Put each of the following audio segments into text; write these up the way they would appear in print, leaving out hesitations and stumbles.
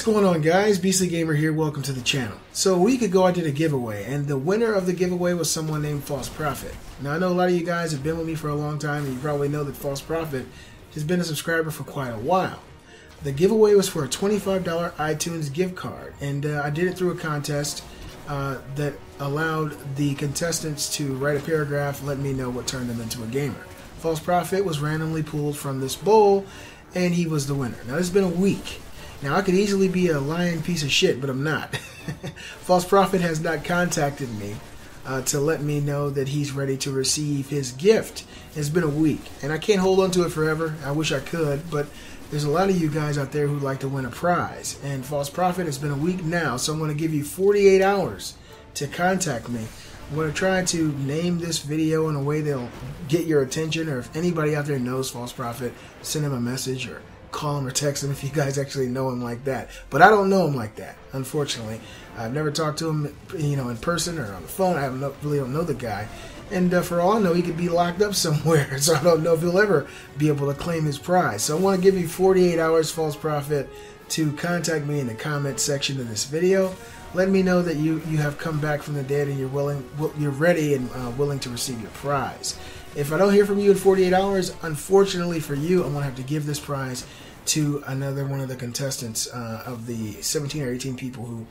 What's going on, guys? Beastly Gamer here. Welcome to the channel. So a week ago I did a giveaway, and the winner of the giveaway was someone named False Prophet. Now I know a lot of you guys have been with me for a long time, and you probably know that False Prophet has been a subscriber for quite a while. The giveaway was for a $25 iTunes gift card, and I did it through a contest that allowed the contestants to write a paragraph letting me know what turned them into a gamer. False Prophet was randomly pulled from this bowl, and he was the winner. Now it's been a week. Now, I could easily be a lying piece of shit, but I'm not. False Prophet has not contacted me to let me know that he's ready to receive his gift. It's been a week, and I can't hold on to it forever. I wish I could, but there's a lot of you guys out there who'd like to win a prize. And False Prophet, it's been a week now, so I'm going to give you 48 hours to contact me. I'm going to try to name this video in a way that'll get your attention, or if anybody out there knows False Prophet, send him a message or call him or text him if you guys actually know him like that. But I don't know him like that, unfortunately. I've never talked to him, you know, in person or on the phone. I really don't know the guy. And for all I know, he could be locked up somewhere. So I don't know if he'll ever be able to claim his prize. So I want to give you 48 hours, False Prophet, to contact me in the comment section of this video. Let me know that you have come back from the dead and you're ready and willing to receive your prize. If I don't hear from you in 48 hours, unfortunately for you, I'm going to have to give this prize to another one of the contestants of the 17 or 18 people who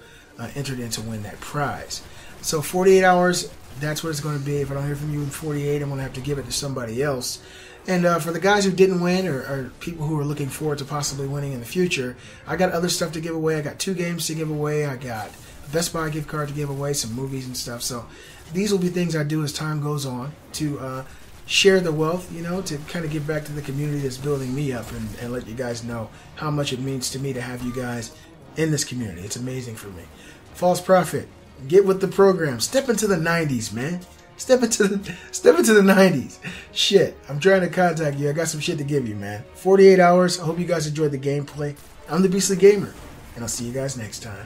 entered in to win that prize. So 48 hours, that's what it's going to be. If I don't hear from you in 48, I'm going to have to give it to somebody else. And for the guys who didn't win, or people who are looking forward to possibly winning in the future, I got other stuff to give away. I got 2 games to give away. I got a Best Buy gift card to give away, some movies and stuff. So these will be things I do as time goes on to share the wealth, you know, to kind of give back to the community that's building me up, and let you guys know how much it means to me to have you guys in this community. It's amazing for me. False Prophet, get with the program. Step into the 90s, man. Step into the 90s. Shit, I'm trying to contact you. I got some shit to give you, man. 48 hours. I hope you guys enjoyed the gameplay. I'm the Beastly Gamer, and I'll see you guys next time.